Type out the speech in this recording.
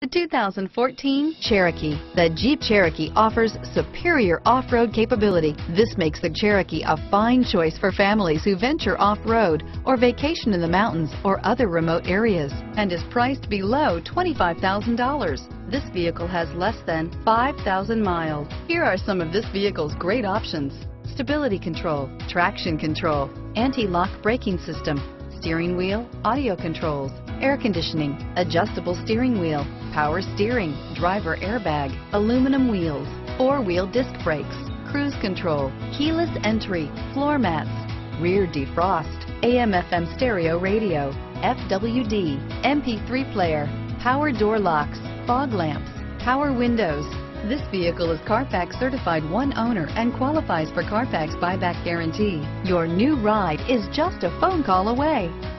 The 2014 Cherokee. The Jeep Cherokee offers superior off-road capability. This makes the Cherokee a fine choice for families who venture off-road or vacation in the mountains or other remote areas, and is priced below $25,000. This vehicle has less than 5,000 miles. Here are some of this vehicle's great options: stability control, traction control, anti-lock braking system, steering wheel audio controls, air conditioning, adjustable steering wheel, power steering, driver airbag, aluminum wheels, four-wheel disc brakes, cruise control, keyless entry, floor mats, rear defrost, AM/FM stereo radio, FWD, MP3 player, power door locks, fog lamps, power windows. This vehicle is Carfax certified one owner and qualifies for Carfax buyback guarantee. Your new ride is just a phone call away.